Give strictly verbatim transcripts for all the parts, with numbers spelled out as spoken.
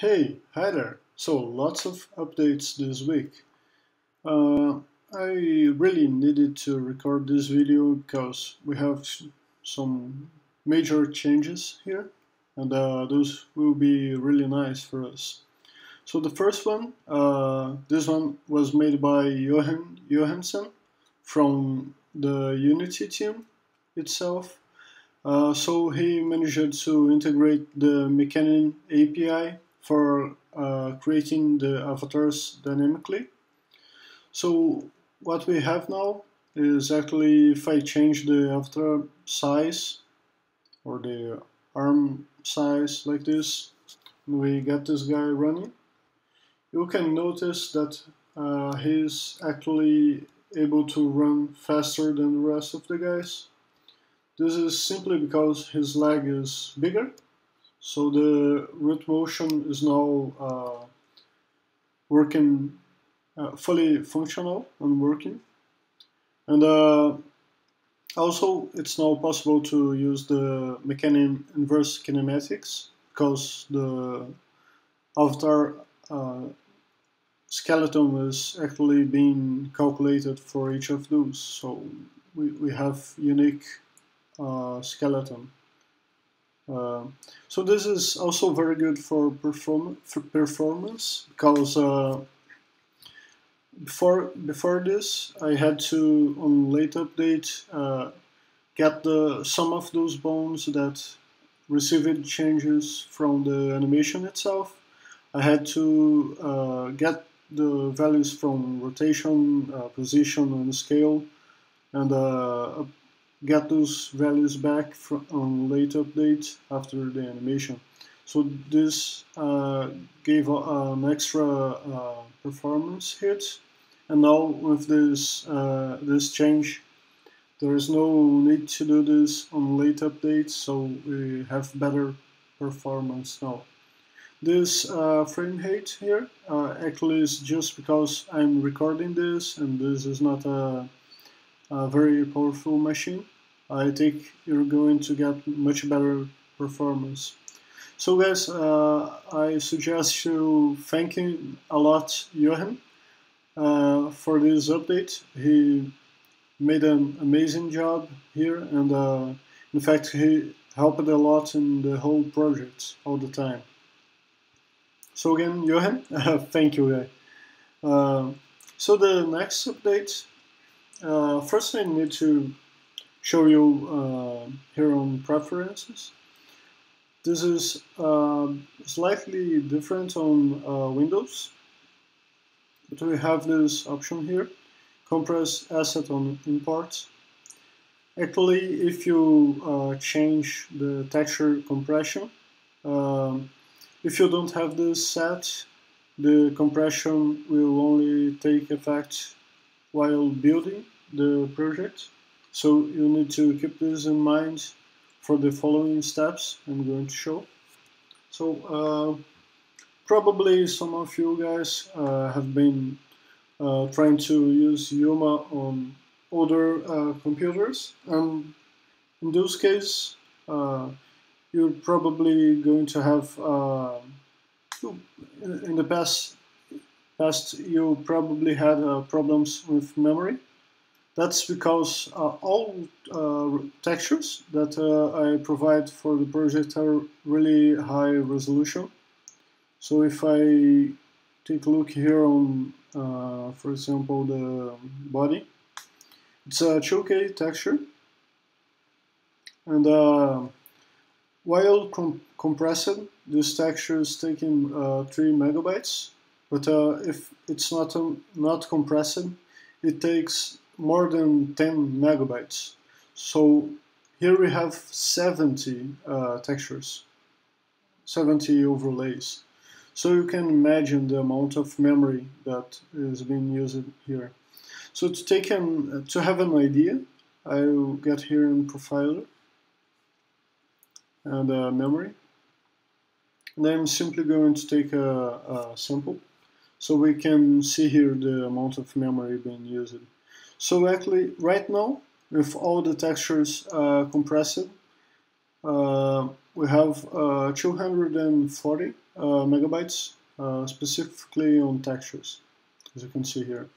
Hey, hi there! So, lots of updates this week. Uh, I really needed to record this video because we have some major changes here, and uh, those will be really nice for us. So the first one, uh, this one was made by Joen Johansson from the Unity team itself. Uh, so he managed to integrate the Mecanim A P I for uh, creating the avatars dynamically. So what we have now is actually, if I change the avatar size or the arm size like this, we get this guy running. You can notice that uh, he's actually able to run faster than the rest of the guys. This is simply because his leg is bigger. So the root motion is now uh, working, uh, fully functional and working. And uh, also it's now possible to use the Mecanim inverse kinematics because the avatar uh, skeleton is actually being calculated for each of those. So we, we have unique uh, skeleton. Uh, so this is also very good for, perform for performance because uh, before before this I had to, on late update, uh, get the some of those bones that received changes from the animation itself. I had to uh, get the values from rotation, uh, position and scale, and uh, get those values back from on late update after the animation. So this uh, gave an extra uh, performance hit, and now with this uh, this change, there is no need to do this on late updates, so we have better performance now. This uh, frame rate here uh, actually is just because I'm recording this, and this is not a a very powerful machine. I think you're going to get much better performance. So guys, uh, I suggest you thanking a lot Joen uh, for this update. He made an amazing job here, and uh, in fact he helped a lot in the whole project all the time. So again, Joen, thank you guys. Uh, so the next update, Uh, first I need to show you uh, here on preferences. This is uh, slightly different on uh, Windows, but we have this option here, compress asset on import. Actually, if you uh, change the texture compression, uh, if you don't have this set, the compression will only take effect while building the project, so you need to keep this in mind for the following steps I'm going to show. So uh, probably some of you guys uh, have been uh, trying to use U M A on older uh, computers, and in those cases uh, you're probably going to have uh, in the past Past, you probably had uh, problems with memory. That's because uh, all uh, textures that uh, I provide for the project are really high resolution. So if I take a look here on, uh, for example, the body, it's a two K texture, and uh, while com compressed, this texture is taking uh, three megabytes. But uh, if it's not um, not compressed, it takes more than ten megabytes. So here we have seventy uh, textures, seventy overlays. So you can imagine the amount of memory that is being used here. So to take an, to have an idea, I'll get here in Profiler and uh, memory, and I'm simply going to take a, a sample. So we can see here the amount of memory being used. So actually, right now, with all the textures uh, compressed, uh, we have uh, two hundred forty uh, megabytes uh, specifically on textures, as you can see here.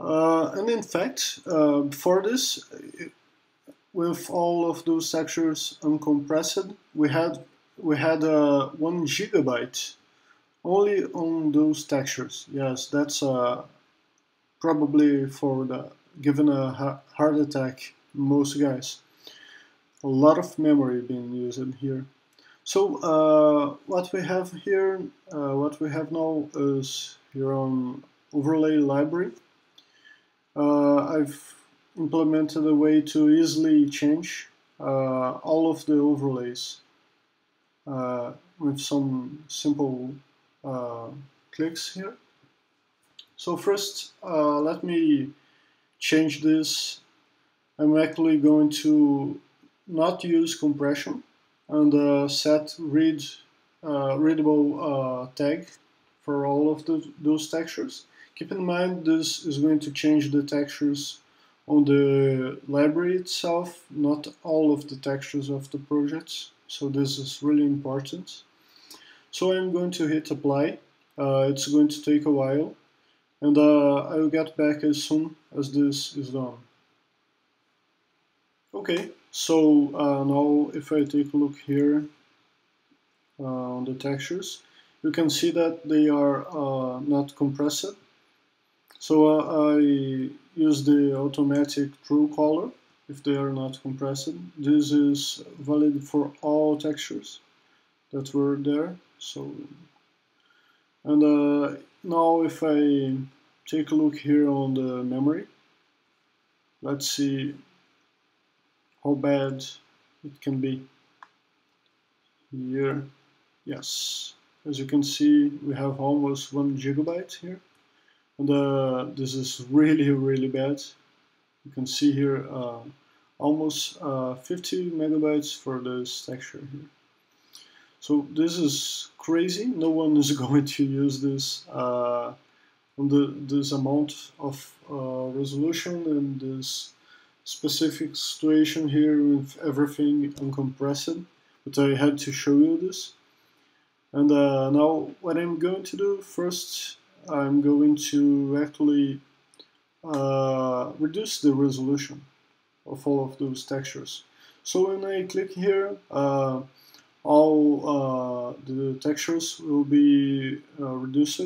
Uh, and in fact, uh, before this, it, with all of those textures uncompressed, we had we had uh, one gigabyte only on those textures. Yes, that's uh, probably for the given a ha heart attack most guys. A lot of memory being used here. So uh, what we have here, uh, what we have now is your own overlay library. Uh, I've implemented a way to easily change uh, all of the overlays uh, with some simple uh, clicks here. So first, uh, let me change this. I'm actually going to not use compression and uh, set read uh, readable uh, tag for all of the, those textures. Keep in mind, this is going to change the textures on the library itself, not all of the textures of the projects, so this is really important. So I'm going to hit apply, uh, it's going to take a while, and uh, I'll get back as soon as this is done. Okay, so uh, now if I take a look here uh, on the textures, you can see that they are uh, not compressed. So uh, I use the automatic true color if they are not compressed. This is valid for all textures that were there. So, and uh, now if I take a look here on the memory, let's see how bad it can be. Here, yes, as you can see, we have almost one gigabyte here. And uh, this is really, really bad. You can see here uh, almost uh, fifty megabytes for this texture here. So this is crazy. No one is going to use this uh, on the, this amount of uh, resolution in this specific situation here with everything uncompressed. But I had to show you this. And uh, now what I'm going to do first, I'm going to actually uh, reduce the resolution of all of those textures. So when I click here, uh, all uh, the textures will be uh, reduced.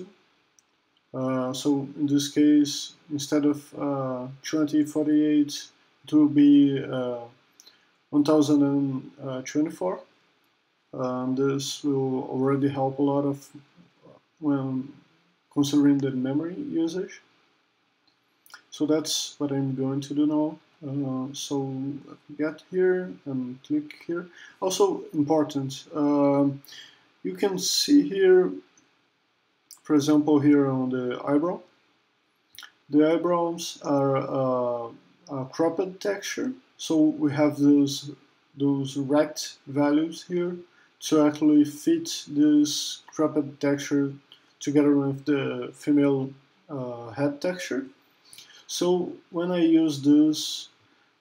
Uh, so in this case, instead of uh, twenty forty-eight, it will be uh, one thousand twenty-four. And this will already help a lot of when considering the memory usage. So that's what I'm going to do now. Uh, so get here and click here. Also important, uh, you can see here, for example, here on the eyebrow, the eyebrows are uh, a cropped texture, so we have those those rect values here to actually fit this cropped texture together with the female uh, head texture. So when I use this,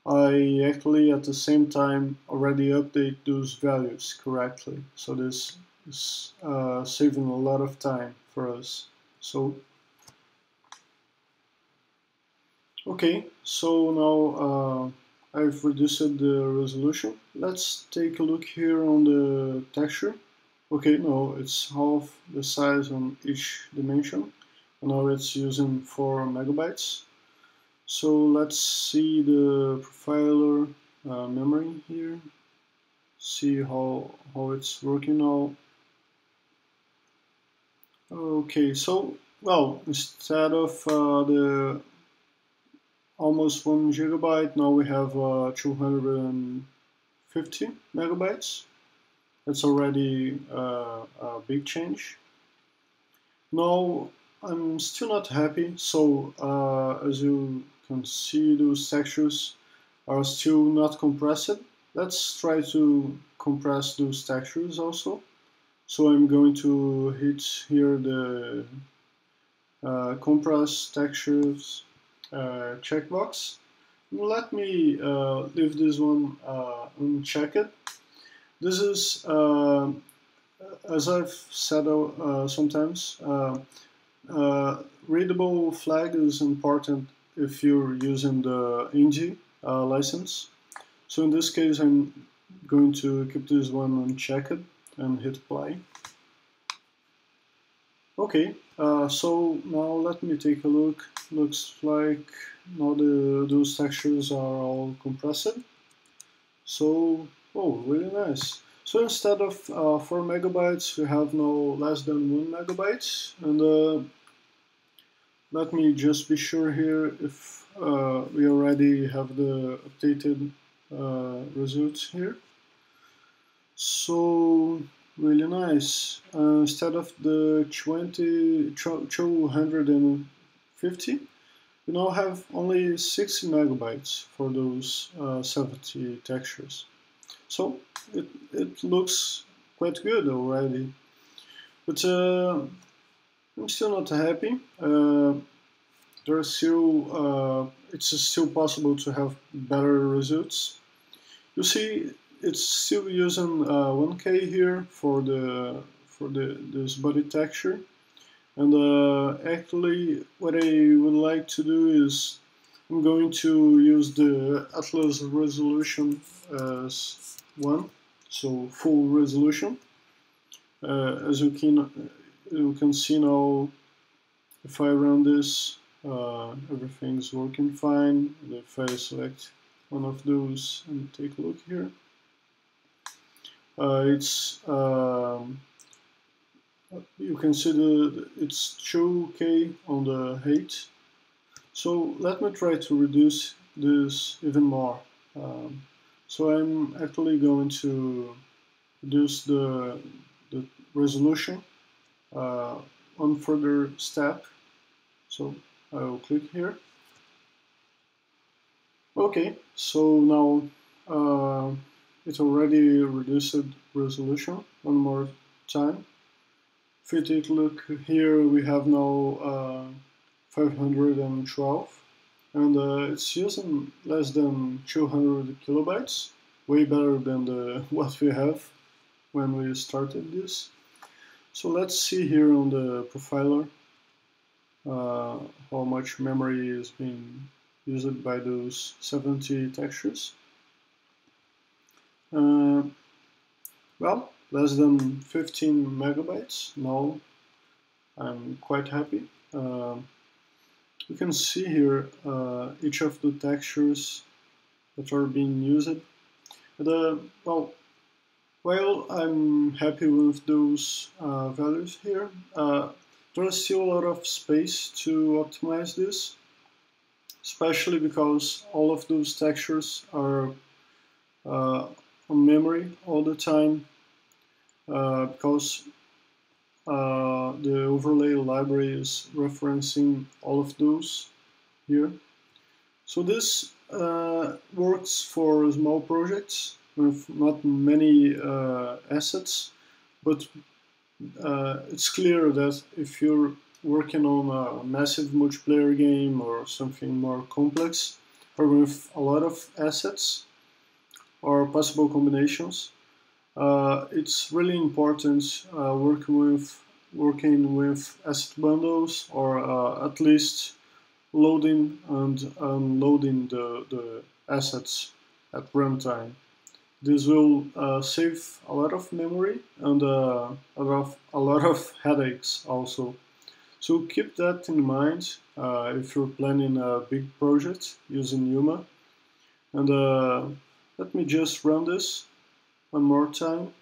I actually at the same time already update those values correctly. So this is uh, saving a lot of time for us. So okay, so now uh, I've reduced the resolution. Let's take a look here on the texture. Okay, no, it's half the size on each dimension. Now it's using four megabytes. So let's see the profiler uh, memory here. See how how it's working now. Okay, so well, instead of uh, the almost one gigabyte, now we have uh, two hundred fifty megabytes. That's already uh, a big change. Now I'm still not happy, so uh, as you can see, those textures are still not compressed. Let's try to compress those textures also. So I'm going to hit here the uh, compress textures uh, checkbox. let me uh, leave this one uh, unchecked. This is, uh, as I've said uh, sometimes, uh, uh, readable flag is important if you're using the I N G I uh, license. So in this case, I'm going to keep this one unchecked and hit apply. Okay, uh, so now let me take a look. Looks like now the, those textures are all compressed. So, oh, really nice. So instead of uh, four megabytes, we have now less than one megabyte. And uh, let me just be sure here if uh, we already have the updated uh, results here. So, really nice. Uh, instead of the twenty, two hundred fifty, we now have only sixty megabytes for those uh, seventy textures. So it, it looks quite good already. But uh, I'm still not happy. Uh, there's still, uh, it's still possible to have better results. You see, it's still using uh, one K here for the for the this body texture, and uh, actually what I would like to do is I'm going to use the Atlas resolution as one, so full resolution. Uh, as you can you can see now, if I run this, uh, everything's working fine. And if I select one of those and take a look here. Uh, it's um, you can see the it's two K on the height, so let me try to reduce this even more. Um, so I'm actually going to reduce the the resolution uh, one further step. So I will click here. Okay, so now. Uh, It already reduced resolution one more time. If we take a look here, we have now uh, five hundred twelve, and uh, it's using less than two hundred kilobytes, way better than the, what we have when we started this. So let's see here on the Profiler uh, how much memory is being used by those seventy textures. Uh, well, less than fifteen megabytes. Now I'm quite happy. Uh, you can see here uh, each of the textures that are being used. And, uh, well, while I'm happy with those uh, values here, uh, there's still a lot of space to optimize this, especially because all of those textures are uh, on memory all the time, uh, because uh, the overlay library is referencing all of those here. So this uh, works for small projects with not many uh, assets, but uh, it's clear that if you're working on a massive multiplayer game or something more complex or with a lot of assets, or possible combinations, uh, it's really important uh, working with working with asset bundles, or uh, at least loading and unloading the, the assets at runtime. This will uh, save a lot of memory and uh, a lot of, a lot of headaches also. So keep that in mind uh, if you're planning a big project using U M A. And uh, let me just run this one more time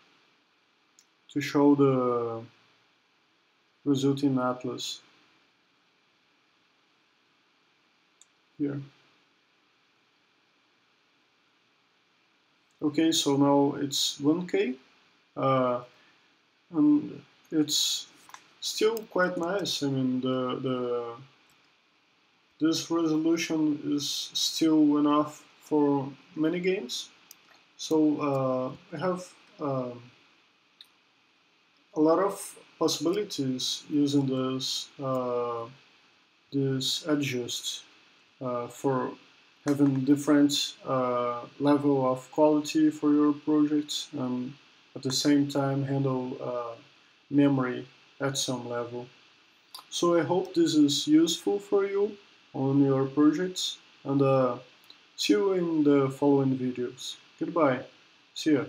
to show the result in Atlas. Here. Okay, so now it's one K, uh, and it's still quite nice. I mean, the the this resolution is still enough for many games, so uh, I have um, a lot of possibilities using this uh, this adjust uh, for having different uh, level of quality for your projects, and at the same time handle uh, memory at some level. So I hope this is useful for you on your projects, and uh, see you in the following videos. Goodbye, see ya.